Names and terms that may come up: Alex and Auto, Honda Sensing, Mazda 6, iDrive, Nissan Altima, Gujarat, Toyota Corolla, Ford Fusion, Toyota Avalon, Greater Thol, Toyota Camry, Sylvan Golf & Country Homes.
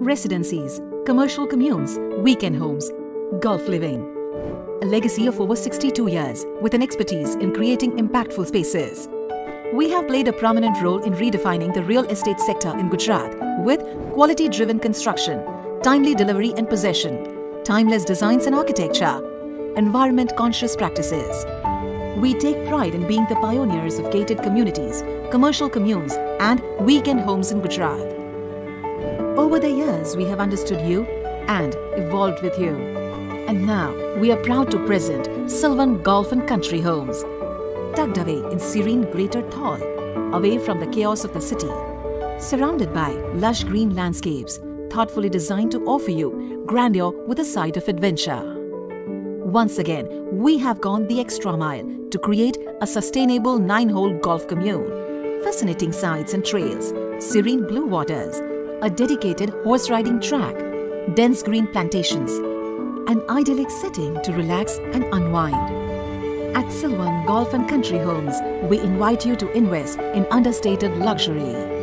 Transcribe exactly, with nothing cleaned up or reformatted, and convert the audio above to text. residencies, commercial communes, weekend homes, golf living. A legacy of over sixty-two years with an expertise in creating impactful spaces. We have played a prominent role in redefining the real estate sector in Gujarat with quality-driven construction, timely delivery and possession, timeless designs and architecture, environment-conscious practices. We take pride in being the pioneers of gated communities, commercial communes and weekend homes in Gujarat. Over the years, we have understood you and evolved with you. And now, we are proud to present Sylvan Golf and Country Homes, tucked away in serene Greater Thol, away from the chaos of the city. Surrounded by lush green landscapes, thoughtfully designed to offer you grandeur with a side of adventure. Once again, we have gone the extra mile to create a sustainable nine-hole golf commune, fascinating sights and trails, serene blue waters, a dedicated horse-riding track, dense green plantations, an idyllic setting to relax and unwind. At Sylvan Golf and Country Homes, we invite you to invest in understated luxury.